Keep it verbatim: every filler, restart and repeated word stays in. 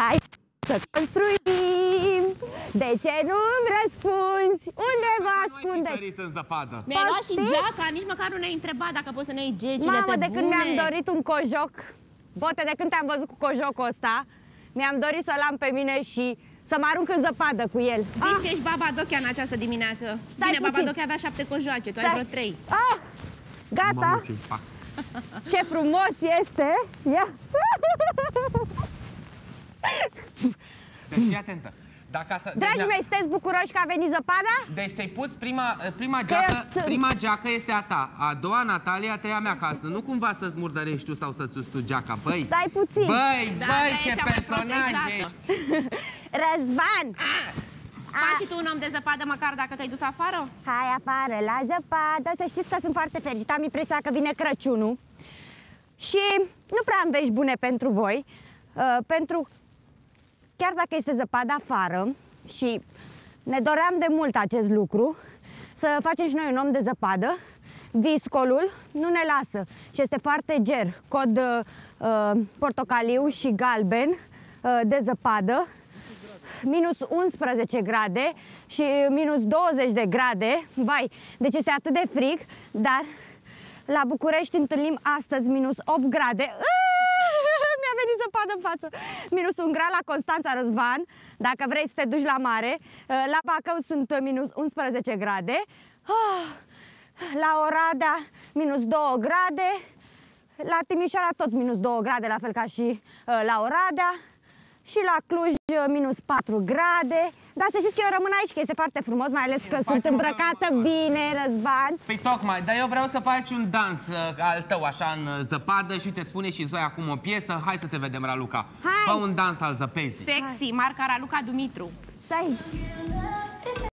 Hai să construim! De ce nu-mi răspunzi? Unde vă ascundeți? Mi-ai luat și geaca, nici măcar nu ne-ai întrebat dacă poți să ne iei gegile pe bune. Mamă, de când mi-am dorit un cojoc, Bote, de când te-am văzut cu cojocul ăsta, mi-am dorit să-l am pe mine și să mă arunc în zăpadă cu el. Zici că ești Babadochea în această dimineață. Stai Bine, Babadochea avea șapte cojoace, tu ai vreo trei. Ah, gata! Ce frumos este! Ia! Deci fii atentă. Dacă să... Dragii deci, mei, sunteți bucuroși că a venit zăpada? Deci să-i puți, prima, prima, geacă, prima geacă este a ta, a doua Natalia, a treia mea casă. Nu cumva să-ți murdărești tu sau să-ți uzi tu geaca, băi! Stai puțin! Băi, da, băi, ce personaj ești! Răzvan! Ah! Faci și tu un om de zăpadă, măcar dacă te-ai dus afară? Hai afară, la zăpadă, să știți că sunt foarte fericită, am impresia că vine Crăciunul. Și nu prea am vești bune pentru voi, uh, pentru chiar dacă este zăpadă afară și ne doream de mult acest lucru, să facem și noi un om de zăpadă, viscolul nu ne lasă și este foarte ger, cod uh, portocaliu și galben uh, de zăpadă, minus unsprezece grade și minus douăzeci de grade, vai, deci este atât de frig, dar la București întâlnim astăzi minus opt grade, mi-a venit zăpadă în față, minus un grad la Constanța, Răzvan, dacă vrei să te duci la mare, la Bacău sunt minus unsprezece grade, la Oradea minus două grade, la Timișoara tot minus două grade, la fel ca și la Oradea, și la Cluj minus patru grade. Dar să știți că eu rămân aici, că este foarte frumos, mai ales că sunt îmbrăcată bine, Răzvan. Păi tocmai, dar eu vreau să faci un dans al tău, așa, în zăpadă. Și te spune și Zoia acum o piesă. Hai să te vedem, Raluca. Hai. Fă un dans al zăpezii. Sexy, marca Raluca Dumitru. Stai.